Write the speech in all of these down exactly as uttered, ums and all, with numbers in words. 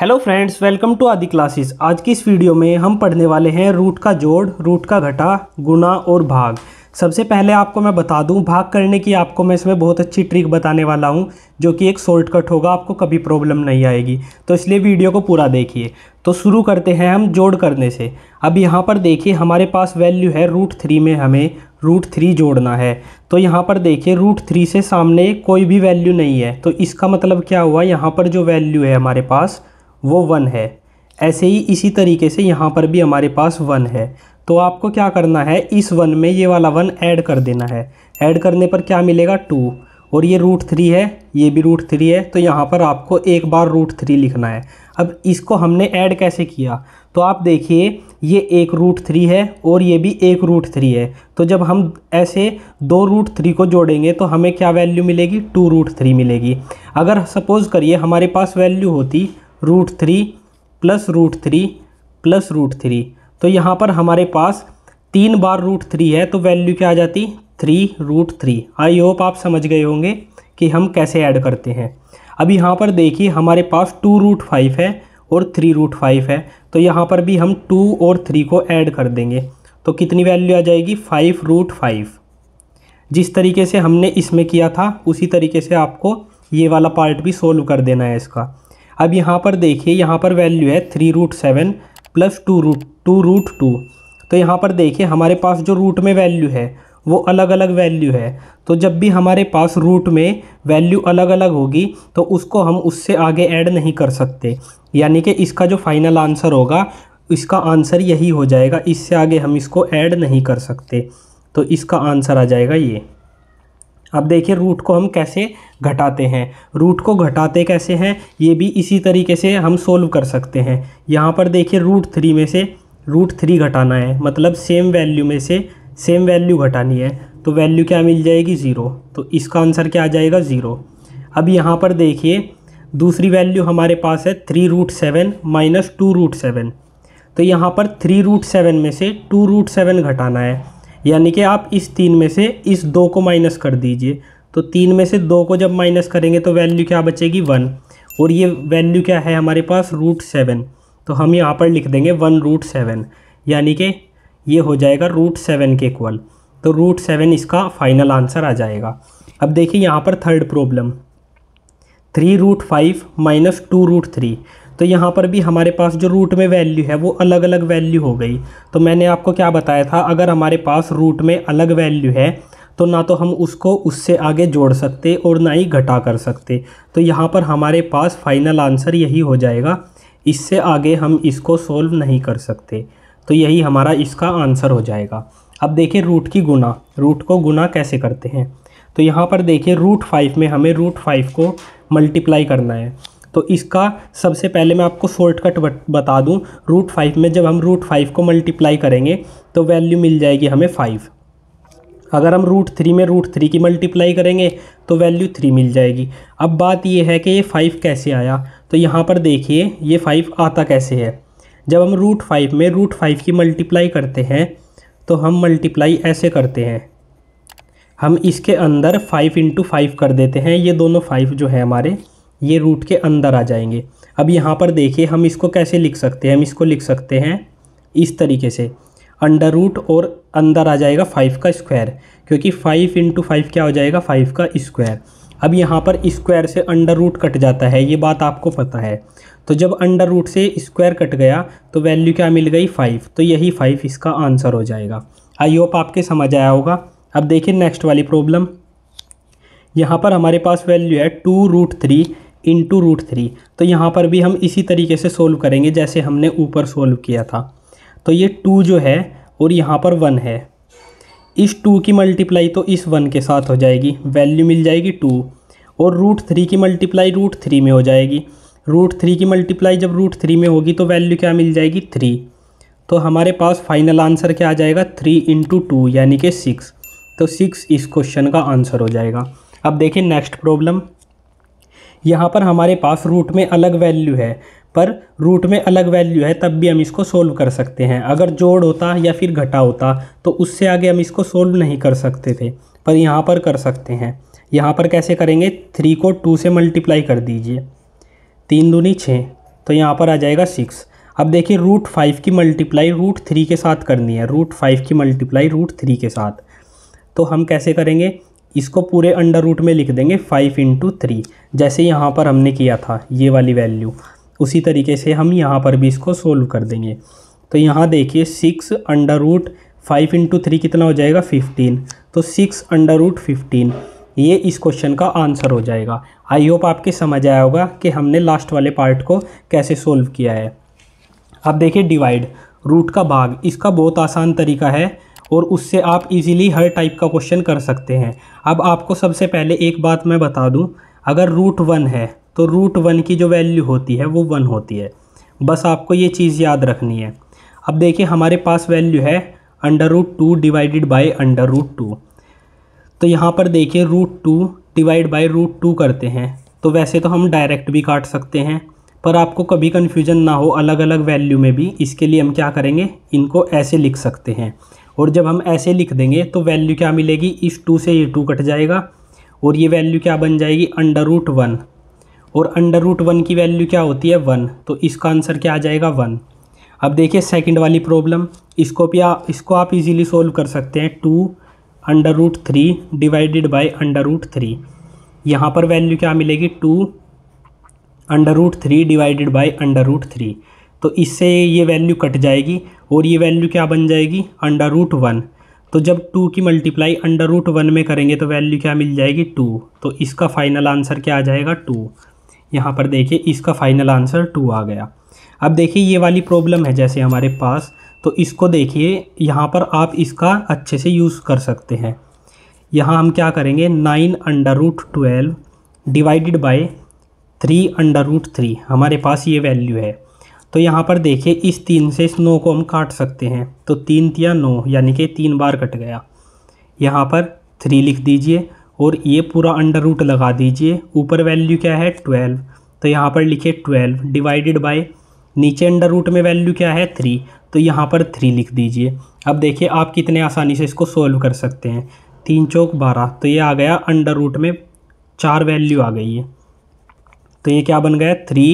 Hello friends, welcome to Aadi classes. आज की इस वीडियो में हम पढ़ने वाले हैं रूट का जोड़, रूट का घटा, गुणा और भाग। सबसे पहले आपको मैं बता दूं, भाग करने की आपको मैं इसमें बहुत अच्छी ट्रिक बताने वाला हूं, जो कि एक शॉर्टकट होगा, आपको कभी प्रॉब्लम नहीं आएगी, तो इसलिए वीडियो को पूरा देखिए। तो शुरू करते हैं हम जोड़ करने से। अब यहाँ पर देखिए, हमारे पास वैल्यू है रूट थ्री, में हमें रूट थ्री जोड़ना है। तो यहाँ पर देखिए, रूट थ्री से सामने कोई भी वैल्यू नहीं है, तो इसका मतलब क्या हुआ, यहाँ पर जो वैल्यू है हमारे पास वो वन है। ऐसे ही इसी तरीके से यहाँ पर भी हमारे पास वन है। तो आपको क्या करना है, इस वन में ये वाला वन ऐड कर देना है। ऐड करने पर क्या मिलेगा, टू। और ये रूट थ्री है, ये भी रूट थ्री है, तो यहाँ पर आपको एक बार रूट थ्री लिखना है। अब इसको हमने ऐड कैसे किया, तो आप देखिए, ये एक रूट थ्री है और ये भी एक रूट थ्री है। तो जब हम ऐसे दो रूट थ्री को जोड़ेंगे तो हमें क्या वैल्यू मिलेगी, टू रूट थ्री मिलेगी। अगर सपोज़ करिए हमारे पास वैल्यू होती root three plus root three plus root three, तो यहाँ पर हमारे पास तीन बार रूट थ्री है, तो वैल्यू क्या आ जाती, three root three. I hope आप समझ गए होंगे कि हम कैसे ऐड करते हैं। अब यहाँ पर देखिए, हमारे पास टू रूट फाइव है और थ्री रूट फाइव है, तो यहाँ पर भी हम टू और थ्री को ऐड कर देंगे, तो कितनी वैल्यू आ जाएगी, फाइव रूट फाइव। जिस तरीके से हमने इसमें किया था, उसी तरीके से आपको ये वाला पार्ट भी सोल्व कर देना है इसका। अब यहाँ पर देखिए, यहाँ पर वैल्यू है three root seven plus two root two root two, तो यहाँ पर देखिए, हमारे पास जो रूट में वैल्यू है वो अलग अलग वैल्यू है। तो जब भी हमारे पास रूट में वैल्यू अलग अलग होगी तो उसको हम उससे आगे ऐड नहीं कर सकते, यानी कि इसका जो फाइनल आंसर होगा, इसका आंसर यही हो जाएगा, इससे आगे हम इसको ऐड नहीं कर सकते। तो इसका आंसर आ जाएगा ये। अब देखिए, रूट को हम कैसे घटाते हैं, रूट को घटाते कैसे हैं, ये भी इसी तरीके से हम सोल्व कर सकते हैं। यहाँ पर देखिए, रूट थ्री में से रूट थ्री घटाना है, मतलब सेम वैल्यू में से सेम वैल्यू घटानी है, तो वैल्यू क्या मिल जाएगी, ज़ीरो। तो इसका आंसर क्या आ जाएगा, ज़ीरो। अब यहाँ पर देखिए, दूसरी वैल्यू हमारे पास है three root seven minus two root seven, तो यहाँ पर थ्री रूट सेवन में से टू रूट सेवन घटाना है, यानी कि आप इस तीन में से इस दो को माइनस कर दीजिए। तो तीन में से दो को जब माइनस करेंगे तो वैल्यू क्या बचेगी, वन। और ये वैल्यू क्या है हमारे पास, रूट सेवन, तो हम यहाँ पर लिख देंगे वन रूट सेवन, यानी कि ये हो जाएगा रूट सेवन के इक्वल। तो रूट सेवन इसका फाइनल आंसर आ जाएगा। अब देखिए, यहाँ पर third problem, three root five minus two root three, तो यहाँ पर भी हमारे पास जो रूट में वैल्यू है वो अलग अलग वैल्यू हो गई। तो मैंने आपको क्या बताया था, अगर हमारे पास रूट में अलग वैल्यू है तो ना तो हम उसको उससे आगे जोड़ सकते और ना ही घटा कर सकते। तो यहाँ पर हमारे पास फाइनल आंसर यही हो जाएगा, इससे आगे हम इसको सोल्व नहीं कर सकते। तो यही हमारा इसका आंसर हो जाएगा। अब देखिए, रूट की गुना, रूट को गुना कैसे करते हैं। तो यहाँ पर देखिए, रूट फाइव में हमें रूट फाइव को मल्टीप्लाई करना है। तो इसका सबसे पहले मैं आपको शॉर्टकट बता दूं, रूट फाइव में जब हम रूट फाइव को मल्टीप्लाई करेंगे तो वैल्यू मिल जाएगी हमें फाइव। अगर हम रूट थ्री में रूट थ्री की मल्टीप्लाई करेंगे तो वैल्यू थ्री मिल जाएगी। अब बात यह है कि ये फाइव कैसे आया, तो यहाँ पर देखिए, ये फाइव आता कैसे है। जब हम रूट फाइव में रूट फाइव की मल्टीप्लाई करते हैं तो हम मल्टीप्लाई ऐसे करते हैं, हम इसके अंदर फाइव इंटू फाइव कर देते हैं, ये दोनों फाइव जो है हमारे, ये रूट के अंदर आ जाएंगे। अब यहाँ पर देखिए, हम इसको कैसे लिख सकते हैं, हम इसको लिख सकते हैं इस तरीके से, अंडर रूट और अंदर आ जाएगा फाइव का स्क्वायर, क्योंकि फाइव इंटू फाइव क्या हो जाएगा, फाइव का स्क्वायर। अब यहाँ पर स्क्वायर से अंडर रूट कट जाता है, ये बात आपको पता है। तो जब अंडर रूट से स्क्वायर कट गया तो वैल्यू क्या मिल गई, फाइव। तो यही फाइव इसका आंसर हो जाएगा। आई होप आपके समझ आया होगा। अब देखिए, नेक्स्ट वाली प्रॉब्लम, यहाँ पर हमारे पास वैल्यू है two root three into root three, तो यहाँ पर भी हम इसी तरीके से सोल्व करेंगे जैसे हमने ऊपर सोल्व किया था। तो ये टू जो है और यहाँ पर वन है, इस टू की मल्टीप्लाई तो इस वन के साथ हो जाएगी, वैल्यू मिल जाएगी टू। और रूट थ्री की मल्टीप्लाई रूट थ्री में हो जाएगी, रूट थ्री की मल्टीप्लाई जब रूट थ्री में होगी तो वैल्यू क्या मिल जाएगी, थ्री। तो हमारे पास फाइनल आंसर क्या आ जाएगा, थ्री इंटू टू, यानी कि सिक्स। तो सिक्स इस क्वेश्चन का आंसर हो जाएगा। अब देखिए, नेक्स्ट प्रॉब्लम, यहाँ पर हमारे पास रूट में अलग वैल्यू है, पर रूट में अलग वैल्यू है तब भी हम इसको सोल्व कर सकते हैं। अगर जोड़ होता या फिर घटा होता तो उससे आगे हम इसको सोल्व नहीं कर सकते थे, पर यहाँ पर कर सकते हैं। यहाँ पर कैसे करेंगे, थ्री को टू से मल्टीप्लाई कर दीजिए, तीन दूनी छः, तो यहाँ पर आ जाएगा सिक्स। अब देखिए रूट फाइव की मल्टीप्लाई रूट थ्री के साथ करनी है, रूट फाइव की मल्टीप्लाई रूट थ्री के साथ। तो हम कैसे करेंगे, इसको पूरे अंडर रूट में लिख देंगे फाइव इंटू थ्री, जैसे यहाँ पर हमने किया था ये वाली वैल्यू, उसी तरीके से हम यहाँ पर भी इसको सोल्व कर देंगे। तो यहाँ देखिए six under root five into three कितना हो जाएगा फिफ्टीन, तो सिक्स अंडर रूट फिफ्टीन, ये इस क्वेश्चन का आंसर हो जाएगा। आई होप आपके समझ आया होगा कि हमने लास्ट वाले पार्ट को कैसे सोल्व किया है। अब देखिए डिवाइड, रूट का भाग, इसका बहुत आसान तरीका है और उससे आप इजीली हर टाइप का क्वेश्चन कर सकते हैं। अब आपको सबसे पहले एक बात मैं बता दूं, अगर रूट वन है तो रूट वन की जो वैल्यू होती है वो वन होती है, बस आपको ये चीज़ याद रखनी है। अब देखिए हमारे पास वैल्यू है under root two divided by under root two, तो यहाँ पर देखिए root two divide by root two करते हैं, तो वैसे तो हम डायरेक्ट भी काट सकते हैं, पर आपको कभी कन्फ्यूजन ना हो अलग अलग वैल्यू में भी, इसके लिए हम क्या करेंगे, इनको ऐसे लिख सकते हैं। और जब हम ऐसे लिख देंगे तो वैल्यू क्या मिलेगी, इस टू से ये टू कट जाएगा और ये वैल्यू क्या बन जाएगी अंडर रूट वन, और अंडर रूट वन की वैल्यू क्या होती है वन, तो इसका आंसर क्या आ जाएगा वन। अब देखिए सेकंड वाली प्रॉब्लम, इसको भी आप इसको आप इजीली सोल्व कर सकते हैं, two under root three divided by under root three, यहाँ पर वैल्यू क्या मिलेगी two under root three divided by under root three, तो इससे ये वैल्यू कट जाएगी और ये वैल्यू क्या बन जाएगी अंडर रूट वन। तो जब टू की मल्टीप्लाई अंडर रूट वन में करेंगे तो वैल्यू क्या मिल जाएगी टू, तो इसका फाइनल आंसर क्या आ जाएगा टू। यहाँ पर देखिए इसका फाइनल आंसर टू आ गया। अब देखिए ये वाली प्रॉब्लम है जैसे हमारे पास, तो इसको देखिए यहाँ पर आप इसका अच्छे से यूज़ कर सकते हैं। यहाँ हम क्या करेंगे, nine under root twelve divided by three under root three, हमारे पास ये वैल्यू है, तो यहाँ पर देखिए इस तीन से इस नौ को हम काट सकते हैं, तो तीन तिया नौ यानी कि तीन बार कट गया। यहाँ पर थ्री लिख दीजिए और ये पूरा अंडर रूट लगा दीजिए, ऊपर वैल्यू क्या है ट्वेल्व, तो यहाँ पर लिखिए ट्वेल्व डिवाइडेड बाय, नीचे अंडर रूट में वैल्यू क्या है थ्री, तो यहाँ पर थ्री लिख दीजिए। अब देखिए आप कितने आसानी से इसको सोल्व कर सकते हैं, तीन चौक बारह, तो ये आ गया अंडर रूट में चार वैल्यू आ गई है, तो ये क्या बन गया थ्री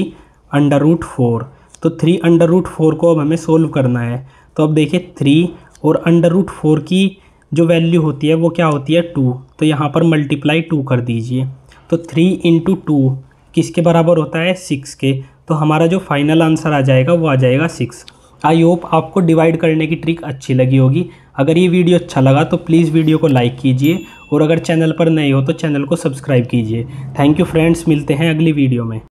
अंडर रूट फोर। तो थ्री अंडर रूट फोर को अब हमें सोल्व करना है, तो अब देखिए थ्री और अंडर रूट फोर की जो वैल्यू होती है वो क्या होती है टू, तो यहाँ पर मल्टीप्लाई टू कर दीजिए, तो थ्री इंटू टू किसके बराबर होता है सिक्स के, तो हमारा जो फाइनल आंसर आ जाएगा वो आ जाएगा सिक्स। आई होप आपको डिवाइड करने की ट्रिक अच्छी लगी होगी। अगर ये वीडियो अच्छा लगा तो प्लीज़ वीडियो को लाइक कीजिए और अगर चैनल पर नए हो तो चैनल को सब्सक्राइब कीजिए। थैंक यू फ्रेंड्स, मिलते हैं अगली वीडियो में।